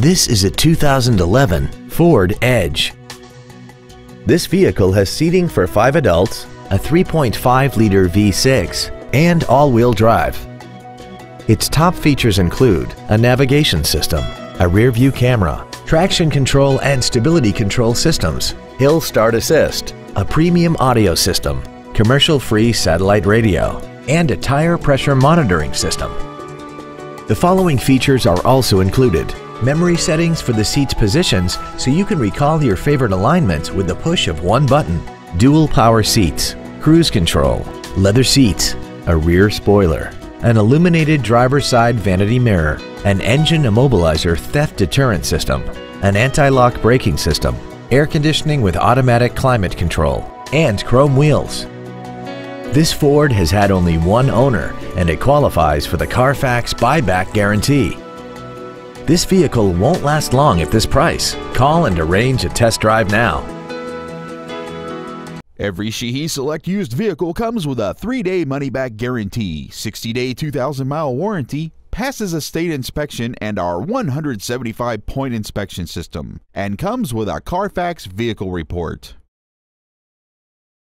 This is a 2011 Ford Edge. This vehicle has seating for 5 adults, a 3.5-liter V6, and all-wheel drive. Its top features include a navigation system, a rear-view camera, traction control and stability control systems, hill start assist, a premium audio system, commercial-free satellite radio, and a tire pressure monitoring system. The following features are also included: memory settings for the seat's positions so you can recall your favorite alignments with the push of one button, dual power seats, cruise control, leather seats, a rear spoiler, an illuminated driver's side vanity mirror, an engine immobilizer theft deterrent system, an anti-lock braking system, air conditioning with automatic climate control, and chrome wheels. This Ford has had only one owner and it qualifies for the Carfax buyback guarantee. This vehicle won't last long at this price. Call and arrange a test drive now. Every Sheehy Select used vehicle comes with a 3-day money-back guarantee, 60-day 2,000-mile warranty, passes a state inspection and our 175-point inspection system, and comes with a Carfax vehicle report.